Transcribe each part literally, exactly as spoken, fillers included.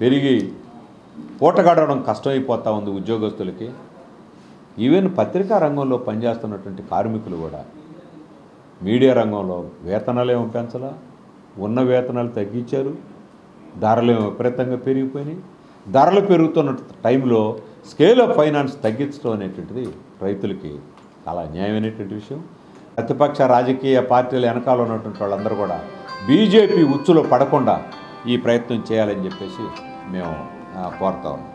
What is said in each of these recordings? పెరిగి పూటగడవడం కష్టమైపోతా ఉంది ఉద్యోగస్తులకి. ఈవెన్ పత్రికా రంగంలో పనిచేస్తున్నటువంటి కార్మికులు కూడా మీడియా రంగంలో వేతనాలు ఏమీ పెంచలా, ఉన్న వేతనాలు తగ్గించారు, ధరలు విపరీతంగా పెరిగిపోయినాయి. ధరలు పెరుగుతున్న టైంలో స్కేల్ ఆఫ్ ఫైనాన్స్ తగ్గించడం అనేటువంటిది రైతులకి చాలా అన్యాయమైనటువంటి విషయం. ప్రతిపక్ష రాజకీయ పార్టీల వెనకాల ఉన్నటువంటి వాళ్ళందరూ కూడా బీజేపీ ఉచ్చులో పడకుండా ఈ ప్రయత్నం చేయాలని చెప్పేసి మేము కోరుతా ఉన్నాం.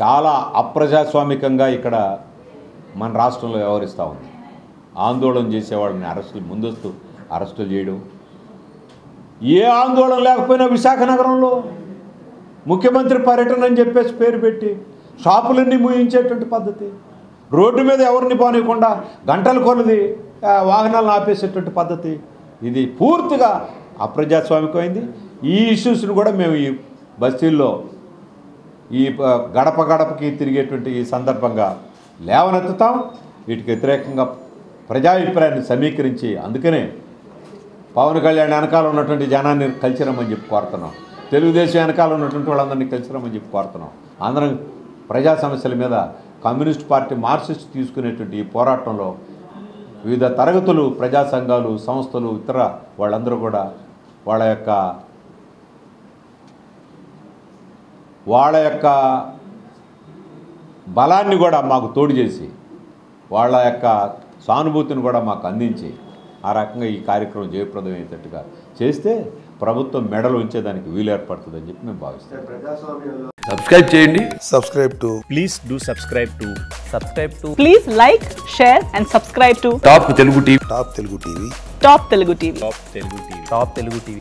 చాలా అప్రజాస్వామికంగా ఇక్కడ మన రాష్ట్రంలో వ్యవహరిస్తూ ఉంది. ఆందోళన చేసేవాళ్ళని అరెస్టులు ముందస్తు అరెస్టులు చేయడం, ఏ ఆందోళన లేకపోయినా విశాఖ నగరంలో ముఖ్యమంత్రి పర్యటన అని చెప్పేసి పేరు పెట్టి షాపులన్నీ మూయించేటువంటి పద్ధతి, రోడ్డు మీద ఎవరిని పోనీయకుండా గంటల కొలది వాహనాలను ఆపేసేటువంటి పద్ధతి, ఇది పూర్తిగా అప్రజాస్వామికమైంది. ఈ ఇష్యూస్ని కూడా మేము ఈ బస్తీల్లో ఈ గడప గడపకి తిరిగేటువంటి ఈ సందర్భంగా లేవనెత్తుతాం. వీటికి వ్యతిరేకంగా ప్రజాభిప్రాయాన్ని సమీకరించి అందుకనే పవన్ కళ్యాణ్ వెనకాల ఉన్నటువంటి జనాన్ని కలిసి రమ్మని చెప్పి కోరుతున్నాం, తెలుగుదేశం వెనకాల ఉన్నటువంటి వాళ్ళందరినీ కలిసి రమ్మని చెప్పి కోరుతున్నాం. అందరం ప్రజా సమస్యల మీద కమ్యూనిస్ట్ పార్టీ మార్క్సిస్ట్ తీసుకునేటువంటి ఈ పోరాటంలో వివిధ తరగతులు, ప్రజా సంఘాలు, సంస్థలు, ఇతర వాళ్ళందరూ కూడా వాళ్ళ యొక్క వాళ్ళ యొక్క బలాన్ని కూడా మాకు తోడు చేసి వాళ్ళ యొక్క సానుభూతిని కూడా మాకు అందించి ఆ రకంగా ఈ కార్యక్రమం జయప్రదమయ్యేటట్టుగా చేస్తే ప్రభుత్వం మెడలు ఉంచేదానికి వీలు ఏర్పడుతుందని చెప్పి మేము భావిస్తాం. సబ్స్క్రైబ్ చేయండి. Subscribe to please do subscribe to subscribe to please like share and subscribe to Top Telugu TV Top Telugu TV Top Telugu TV Top Telugu TV Top Telugu TV.